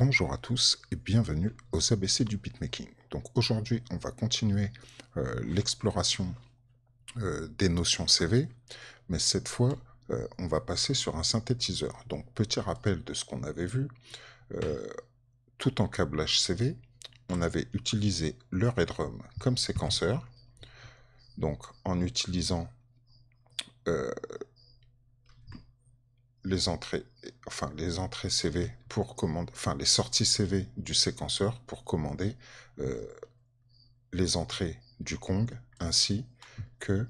Bonjour à tous et bienvenue aux ABC du beatmaking. Donc aujourd'hui, on va continuer l'exploration des notions CV, mais cette fois, on va passer sur un synthétiseur. Donc petit rappel de ce qu'on avait vu, tout en câblage CV, on avait utilisé le Redrum comme séquenceur, donc en utilisant les entrées CV pour commander, enfin les sorties CV du séquenceur pour commander les entrées du Kong ainsi que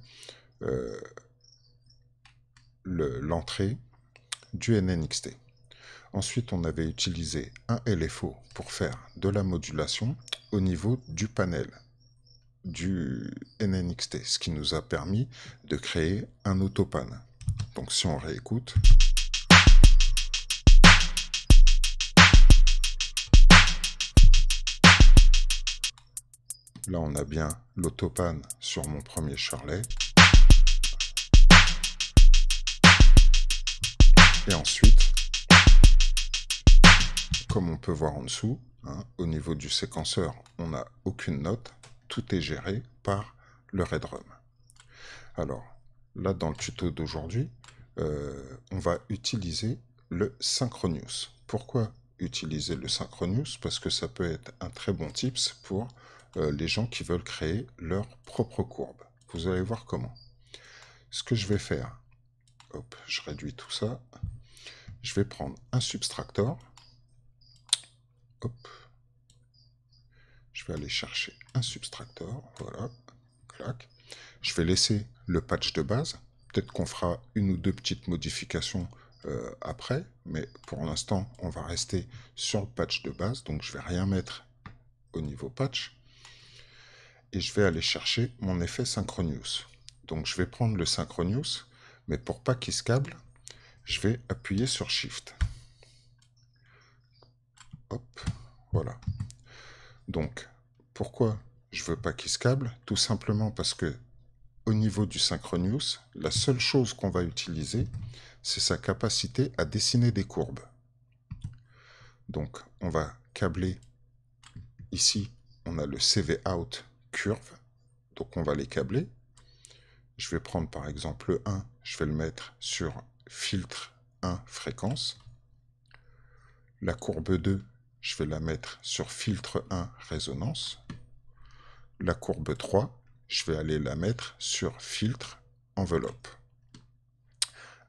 l'entrée du NNXT. Ensuite, on avait utilisé un LFO pour faire de la modulation au niveau du panel du NNXT, ce qui nous a permis de créer un autopan. Donc si on réécoute, là, on a bien l'autopan sur mon premier charlet. Et ensuite, comme on peut voir en dessous, hein, au niveau du séquenceur, on n'a aucune note. Tout est géré par le Redrum. Alors, là, dans le tuto d'aujourd'hui, on va utiliser le Synchronous. Pourquoi utiliser le Synchronous? Parce que ça peut être un très bon tips pour les gens qui veulent créer leur propre courbe. Vous allez voir comment. Ce que je vais faire, hop, je réduis tout ça. Je vais prendre un subtractor. Hop. Je vais aller chercher un subtractor. Voilà. Clac. Je vais laisser le patch de base. Peut-être qu'on fera une ou deux petites modifications après, mais pour l'instant, on va rester sur le patch de base. Donc, je vais rien mettre au niveau patch. Et je vais aller chercher mon effet Synchronous. Donc je vais prendre le Synchronous, mais pour pas qu'il se câble, je vais appuyer sur Shift. Hop, voilà. Donc, pourquoi je veux pas qu'il se câble? Tout simplement parce que, au niveau du Synchronous, la seule chose qu'on va utiliser, c'est sa capacité à dessiner des courbes. Donc, on va câbler, ici, on a le CV Out, curve, donc on va les câbler. Je vais prendre par exemple le 1, je vais le mettre sur filtre 1 fréquence. La courbe 2, je vais la mettre sur filtre 1 résonance. La courbe 3, je vais aller la mettre sur filtre enveloppe.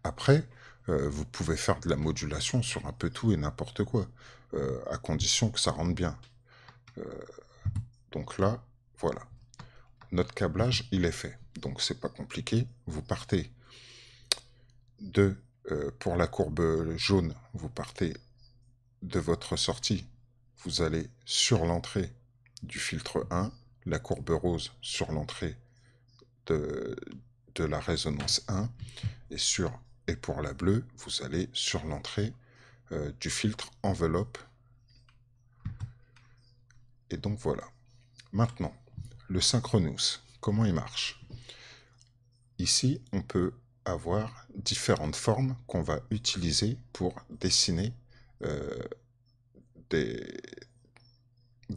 Après, vous pouvez faire de la modulation sur un peu tout et n'importe quoi, à condition que ça rentre bien. Donc là, voilà, notre câblage, il est fait. Donc, c'est pas compliqué. Vous partez de, pour la courbe jaune, vous partez de votre sortie. Vous allez sur l'entrée du filtre 1, la courbe rose sur l'entrée de la résonance 1. Et pour la bleue, vous allez sur l'entrée du filtre enveloppe. Et donc, voilà. Maintenant, le Synchronous, comment il marche? Ici, on peut avoir différentes formes qu'on va utiliser pour dessiner de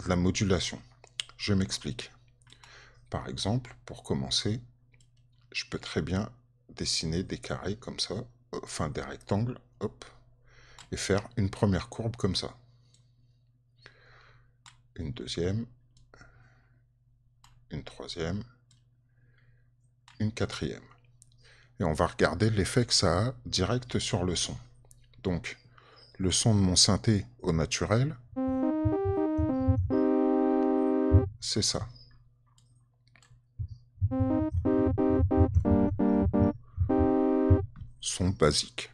la modulation. Je m'explique. Par exemple, pour commencer, je peux très bien dessiner des carrés comme ça, enfin des rectangles, hop, et faire une première courbe comme ça. Une deuxième, une troisième, une quatrième. Et on va regarder l'effet que ça a direct sur le son. Donc, le son de mon synthé au naturel, c'est ça. Son basique.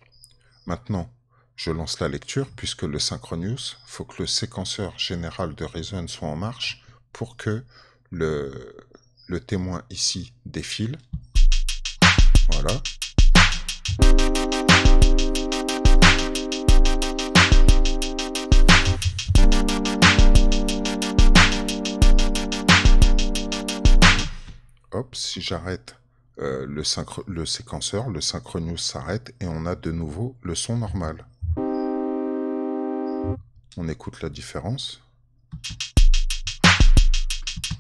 Maintenant, je lance la lecture puisque le Synchronous, il faut que le séquenceur général de Reason soit en marche pour que le témoin ici défile. Voilà. Hop, si j'arrête le séquenceur, le Synchronous s'arrête et on a de nouveau le son normal. On écoute la différence.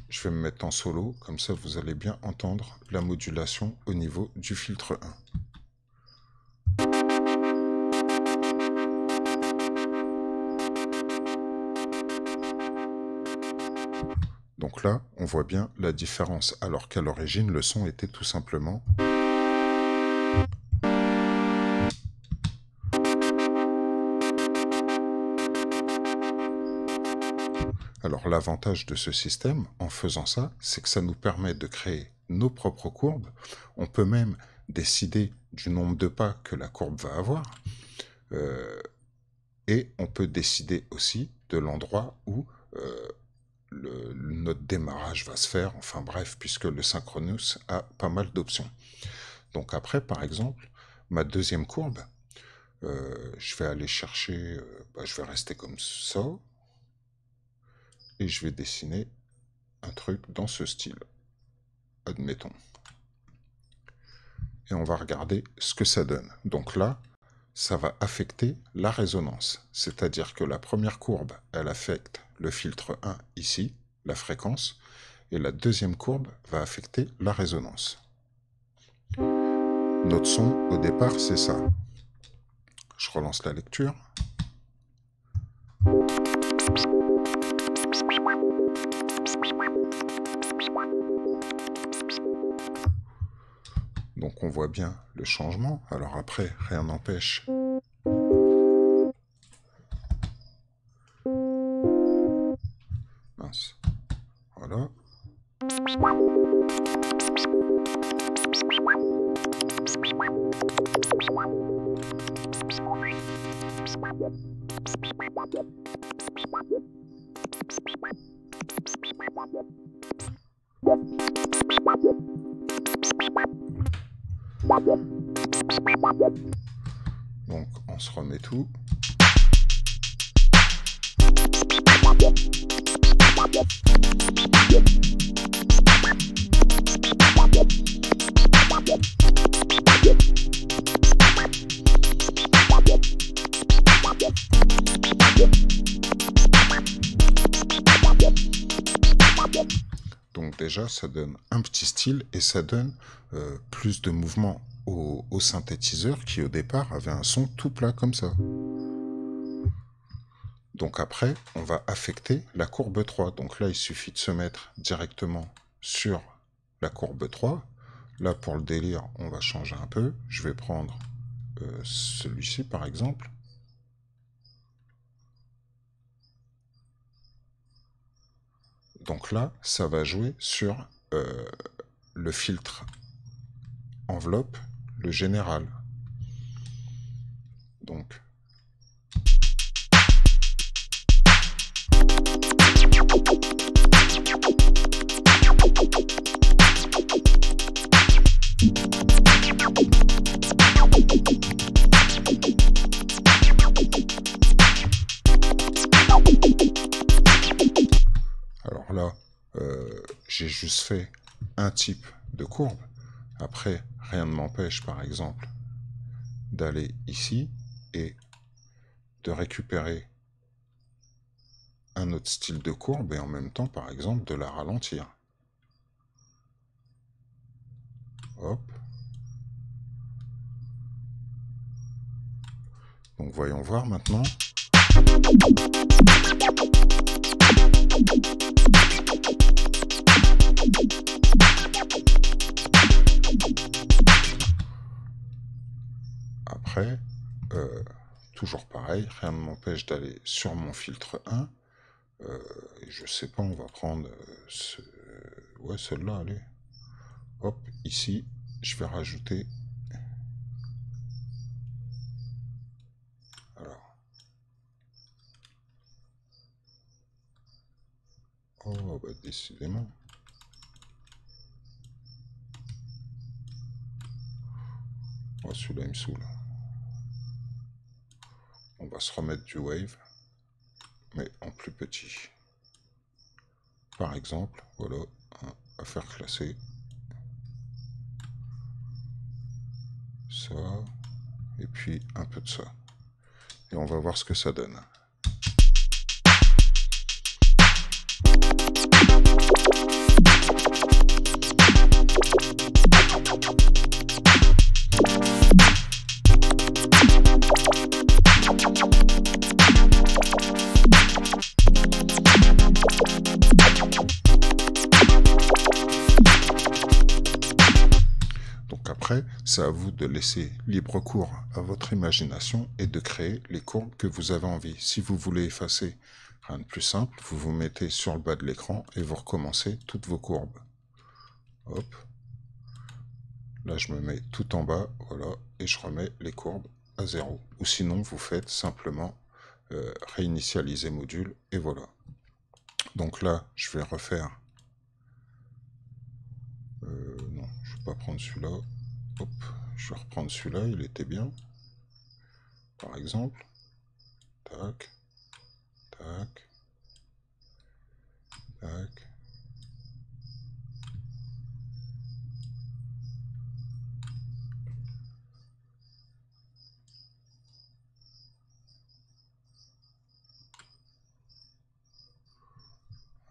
Je vais me mettre en solo, comme ça vous allez bien entendre la modulation au niveau du filtre 1. Donc là, on voit bien la différence, alors qu'à l'origine, le son était tout simplement... Alors l'avantage de ce système, en faisant ça, c'est que ça nous permet de créer nos propres courbes. On peut même décider du nombre de pas que la courbe va avoir. Et on peut décider aussi de l'endroit où notre démarrage va se faire. Enfin bref, puisque le Synchronous a pas mal d'options. Donc après, par exemple, ma deuxième courbe, je vais aller chercher... je vais rester comme ça. Et je vais dessiner un truc dans ce style, admettons. Et on va regarder ce que ça donne. Donc là, ça va affecter la résonance. C'est-à-dire que la première courbe, elle affecte le filtre 1 ici, la fréquence, et la deuxième courbe va affecter la résonance. Notre son, au départ, c'est ça. Je relance la lecture. Donc on voit bien le changement. Alors après, rien n'empêche mince, voilà. Donc on se remet tout. Donc déjà, ça donne un petit style et ça donne plus de mouvement au synthétiseur qui, au départ, avait un son tout plat comme ça. Donc après, on va affecter la courbe 3. Donc là, il suffit de se mettre directement sur la courbe 3. Là, pour le délire, on va changer un peu. Je vais prendre celui-ci, par exemple. Donc là, ça va jouer sur le filtre enveloppe, le général. Donc. Alors là, j'ai juste fait un type de courbe. Après, rien ne m'empêche, par exemple, d'aller ici et de récupérer un autre style de courbe et en même temps, par exemple, de la ralentir. Hop. Donc, voyons voir maintenant. Après, toujours pareil, rien ne m'empêche d'aller sur mon filtre 1. Je sais pas, on va prendre celle-là, allez. Hop, ici, je vais rajouter... Alors... Oh, bah décidément. Oh, celui-là, il me saoule. On va se remettre du wave, mais en plus petit. Par exemple, voilà, à faire classer. Ça, et puis un peu de ça. Et on va voir ce que ça donne. Après, c'est à vous de laisser libre cours à votre imagination et de créer les courbes que vous avez envie. Si vous voulez effacer, rien de plus simple, vous vous mettez sur le bas de l'écran et vous recommencez toutes vos courbes. Hop. Là, je me mets tout en bas, voilà, et je remets les courbes à 0. Ou sinon, vous faites simplement réinitialiser module, et voilà. Donc là, je vais refaire... non, je ne vais pas prendre celui-là. Hop, je vais reprendre celui-là, il était bien. Par exemple. Tac. Tac. Tac.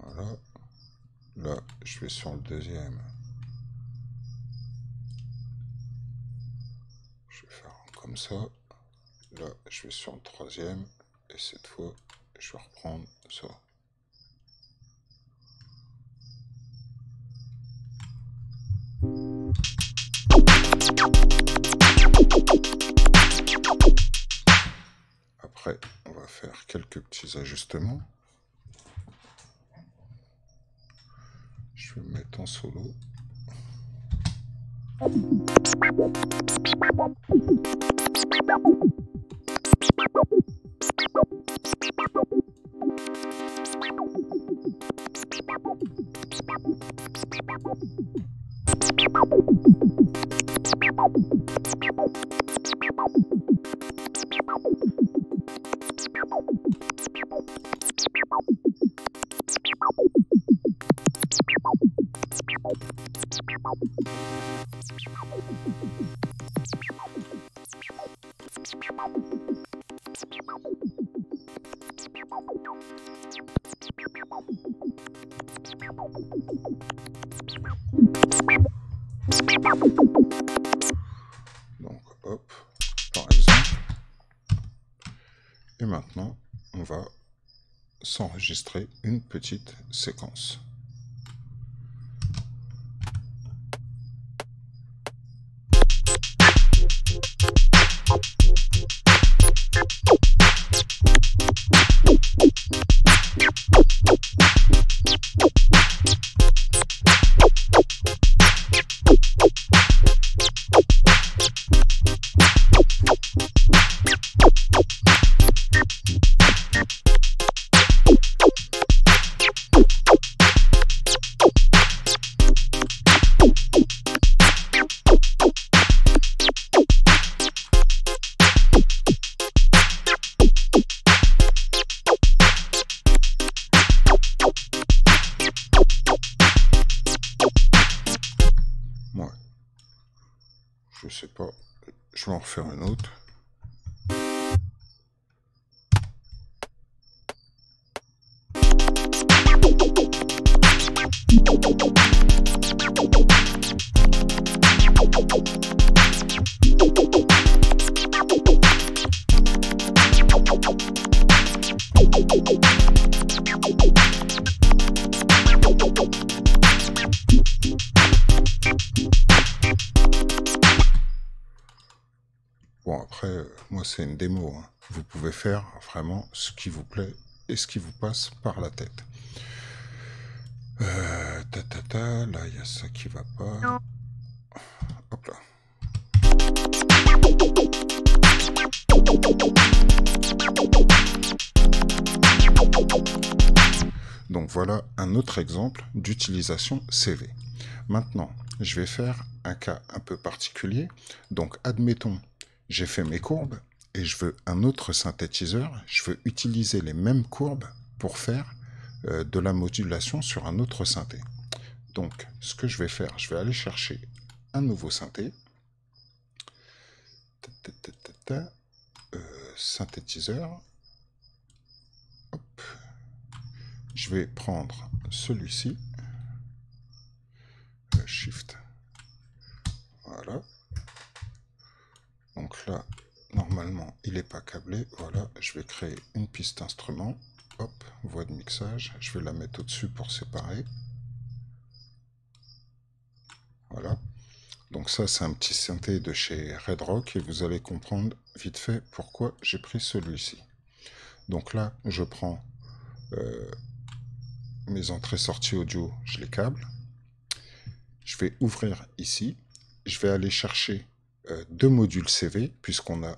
Voilà. Là, je vais sur le deuxième. Je vais faire comme ça. Là, je vais sur le troisième. Et cette fois, je vais reprendre ça. Après, on va faire quelques petits ajustements. Je vais me mettre en solo. Donc hop, par exemple. Et maintenant, on va s'enregistrer une petite séquence. Je sais pas, je vais en refaire une autre. Moi c'est une démo, hein. Vous pouvez faire vraiment ce qui vous plaît et ce qui vous passe par la tête. Là il y a ça qui va pas. Hop là. Donc voilà un autre exemple d'utilisation CV. Maintenant je vais faire un cas un peu particulier. Donc admettons, j'ai fait mes courbes et je veux un autre synthétiseur. Je veux utiliser les mêmes courbes pour faire de la modulation sur un autre synthé. Donc, ce que je vais faire, je vais aller chercher un nouveau synthé. Synthétiseur. Hop. Je vais prendre celui-ci. Shift. Voilà. Donc là, normalement, il n'est pas câblé. Voilà, je vais créer une piste instrument. Hop, voix de mixage. Je vais la mettre au-dessus pour séparer. Voilà. Donc ça, c'est un petit synthé de chez Redrum et vous allez comprendre vite fait pourquoi j'ai pris celui-ci. Donc là, je prends mes entrées-sorties audio, je les câble. Je vais ouvrir ici. Je vais aller chercher deux modules CV puisqu'on a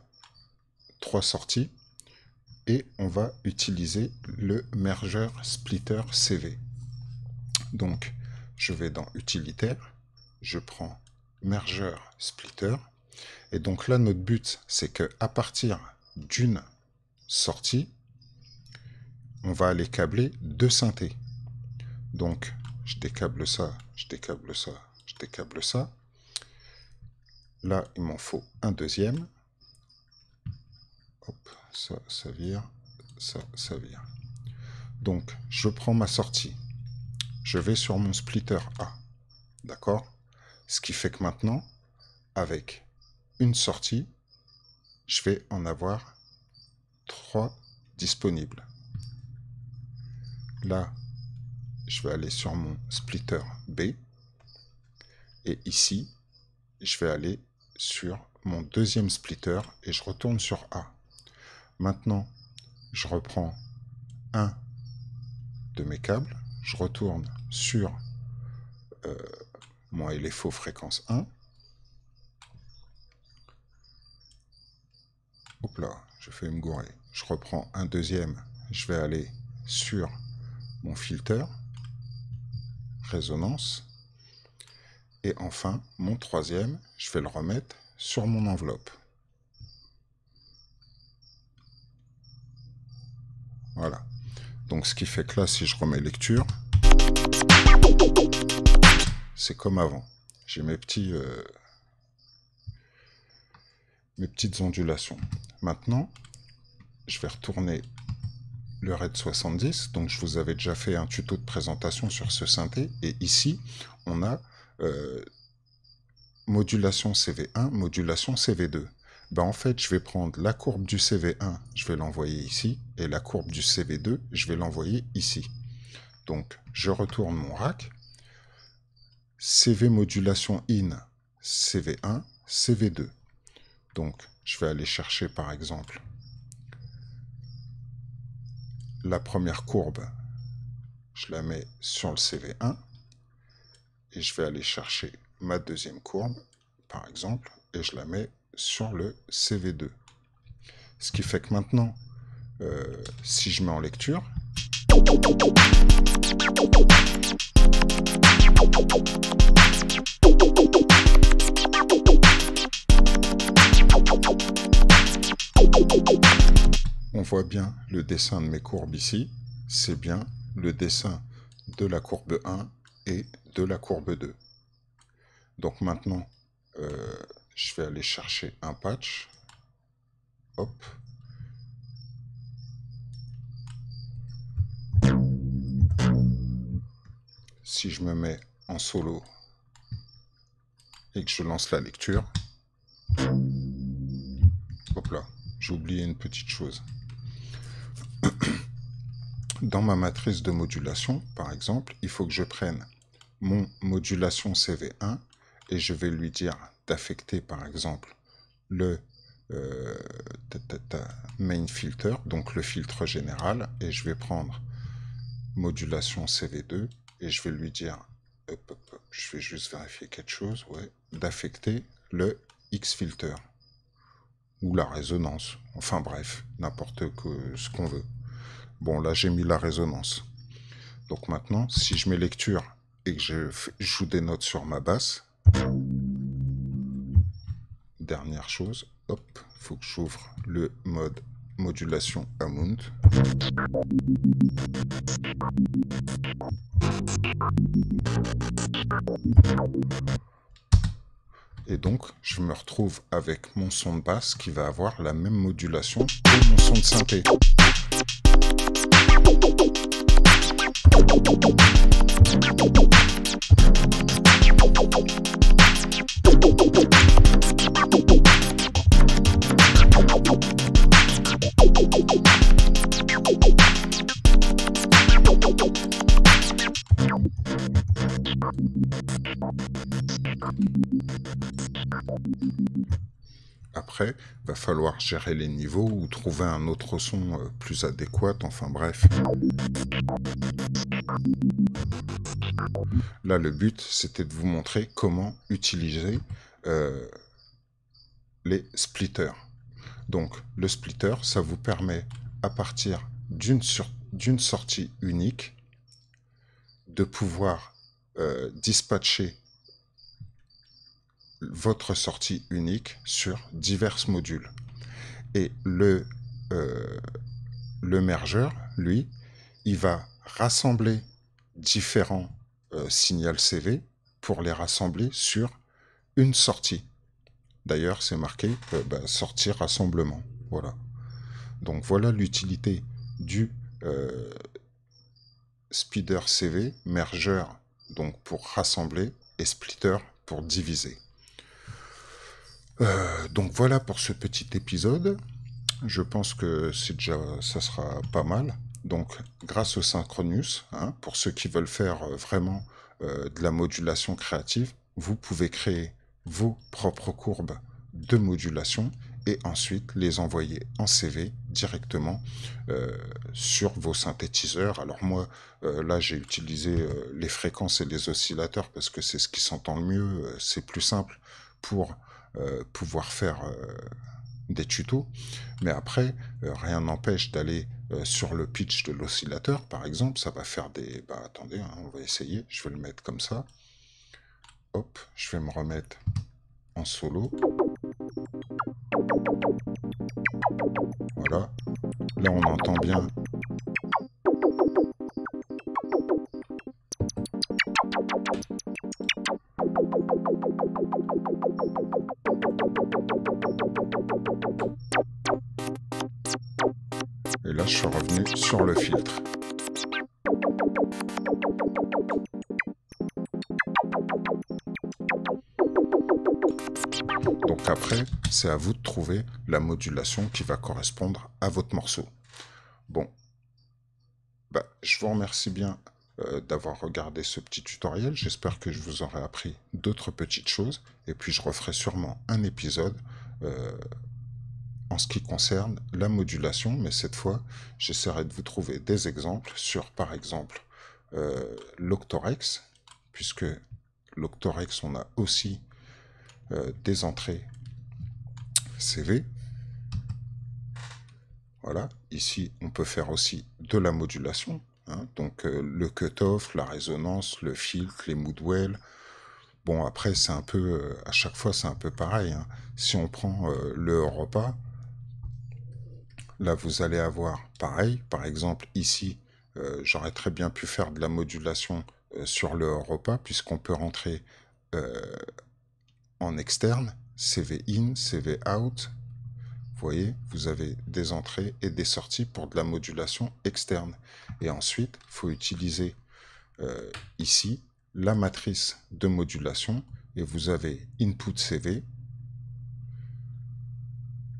trois sorties. Et on va utiliser le Mergeur Splitter CV. Donc, je vais dans Utilitaire. Je prends Mergeur Splitter. Et donc là, notre but, c'est qu'à partir d'une sortie, on va aller câbler deux synthés. Donc, je décable ça, je décable ça, je décable ça. Là, il m'en faut un deuxième. Hop, ça, ça vire, ça, ça vire. Donc, je prends ma sortie. Je vais sur mon splitter A. D'accord ? Ce qui fait que maintenant, avec une sortie, je vais en avoir trois disponibles. Là, je vais aller sur mon splitter B. Et ici, je vais aller sur mon deuxième splitter et je retourne sur A. Maintenant, je reprends un de mes câbles. Je retourne sur mon LFO fréquence 1. Hop là, je fais me gourer. Je reprends un deuxième. Je vais aller sur mon filter, résonance, et enfin mon troisième, je vais le remettre sur mon enveloppe. Voilà, donc ce qui fait que là, si je remets lecture, c'est comme avant, j'ai mes petites ondulations. Maintenant, je vais retourner le RED 70, donc je vous avais déjà fait un tuto de présentation sur ce synthé, et ici, on a modulation CV1, modulation CV2. Ben en fait, je vais prendre la courbe du CV1, je vais l'envoyer ici, et la courbe du CV2, je vais l'envoyer ici. Donc, je retourne mon rack, CV modulation in, CV1, CV2. Donc, je vais aller chercher, par exemple, la première courbe, je la mets sur le CV1 et je vais aller chercher ma deuxième courbe, par exemple, et je la mets sur le CV2. Ce qui fait que maintenant, si je mets en lecture, on voit bien le dessin de mes courbes ici, c'est bien le dessin de la courbe 1 et de la courbe 2. Donc maintenant, je vais aller chercher un patch. Hop. Si je me mets en solo et que je lance la lecture, hop là, j'ai oublié une petite chose. Dans ma matrice de modulation, par exemple, il faut que je prenne mon modulation CV1 et je vais lui dire d'affecter, par exemple, le main filter, donc le filtre général, et je vais prendre modulation CV2 et je vais lui dire, hop, hop, hop, je vais juste vérifier quelque chose, ouais, d'affecter le X filter ou la résonance, enfin bref, n'importe ce qu'on veut. Bon, là, j'ai mis la résonance. Donc maintenant, si je mets lecture et que je joue des notes sur ma basse, dernière chose, hop, il faut que j'ouvre le mode modulation Amount. Et donc, je me retrouve avec mon son de basse qui va avoir la même modulation que mon son de synthé. après, va falloir gérer les niveaux ou trouver un autre son plus adéquat, enfin bref. Là, le but, c'était de vous montrer comment utiliser les splitters. Donc, le splitter, ça vous permet, à partir d'une sortie unique, de pouvoir dispatcher votre sortie unique sur divers modules. Et le mergeur, lui, il va rassembler différents signal CV pour les rassembler sur une sortie. D'ailleurs, c'est marqué sortie rassemblement. Voilà. Donc voilà l'utilité du speeder CV, mergeur donc pour rassembler et splitter pour diviser. Donc voilà pour ce petit épisode. Je pense que c'est déjà, ça sera pas mal. Donc, grâce au Synchronous, hein, pour ceux qui veulent faire vraiment de la modulation créative, vous pouvez créer vos propres courbes de modulation et ensuite les envoyer en CV directement sur vos synthétiseurs. Alors moi, là, j'ai utilisé les fréquences et les oscillateurs parce que c'est ce qui s'entend le mieux, c'est plus simple pour pouvoir faire des tutos. Mais après, rien n'empêche d'aller sur le pitch de l'oscillateur, par exemple, ça va faire des... Bah attendez, hein, on va essayer, je vais le mettre comme ça. Hop, je vais me remettre en solo. Voilà. Là, on entend bien. Et là, je suis revenu sur le filtre. Donc après, c'est à vous de trouver la modulation qui va correspondre à votre morceau. Bon, bah, je vous remercie bien d'avoir regardé ce petit tutoriel. J'espère que je vous aurai appris d'autres petites choses. Et puis, je referai sûrement un épisode en ce qui concerne la modulation, mais cette fois, j'essaierai de vous trouver des exemples sur, par exemple, l'Octorex, puisque l'Octorex, on a aussi des entrées CV. Voilà, ici, on peut faire aussi de la modulation, hein, donc le cut-off, la résonance, le filtre, les moodwells. Bon, après, c'est un peu, à chaque fois, c'est un peu pareil, hein. Si on prend le Europa, là, vous allez avoir pareil. Par exemple, ici, j'aurais très bien pu faire de la modulation sur le Europa, puisqu'on peut rentrer en externe, CV in, CV out. Vous voyez, vous avez des entrées et des sorties pour de la modulation externe. Et ensuite, il faut utiliser ici la matrice de modulation, et vous avez input CV,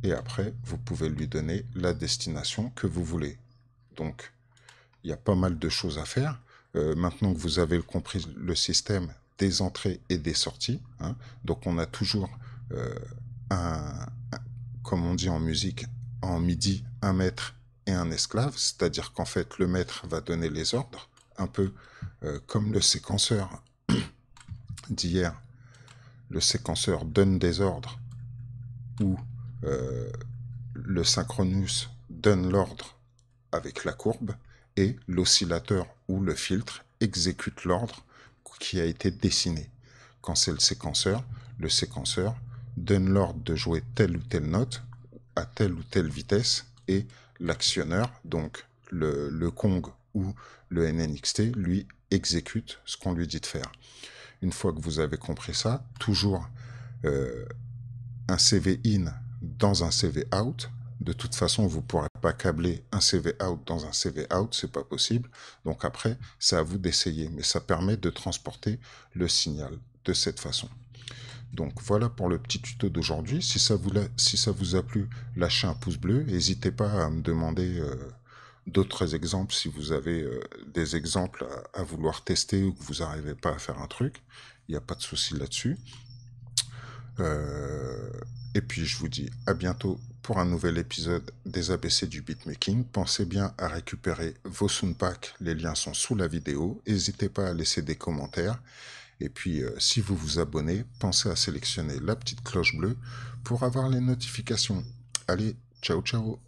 et après vous pouvez lui donner la destination que vous voulez. Donc il y a pas mal de choses à faire. Maintenant que vous avez compris le système des entrées et des sorties, hein, donc on a toujours comme on dit en musique, en MIDI, un maître et un esclave, c'est à dire qu'en fait le maître va donner les ordres, un peu comme le séquenceur d'hier. Le séquenceur donne des ordres, ou le synchronous donne l'ordre avec la courbe, et l'oscillateur ou le filtre exécute l'ordre qui a été dessiné. Quand c'est le séquenceur donne l'ordre de jouer telle ou telle note à telle ou telle vitesse, et l'actionneur, donc le Kong ou le NNXT, lui, exécute ce qu'on lui dit de faire. Une fois que vous avez compris ça, toujours un CV in dans un CV out. De toute façon, vous ne pourrez pas câbler un CV out dans un CV out, c'est pas possible. Donc après, c'est à vous d'essayer, mais ça permet de transporter le signal de cette façon. Donc voilà pour le petit tuto d'aujourd'hui. Si ça vous a plu, lâchez un pouce bleu. N'hésitez pas à me demander d'autres exemples si vous avez des exemples à vouloir tester ou que vous n'arrivez pas à faire un truc. Il n'y a pas de souci là-dessus. Et puis je vous dis à bientôt pour un nouvel épisode des ABC du beatmaking. Pensez bien à récupérer vos soundpacks, les liens sont sous la vidéo. N'hésitez pas à laisser des commentaires. Et puis si vous vous abonnez, pensez à sélectionner la petite cloche bleue pour avoir les notifications. Allez, ciao ciao.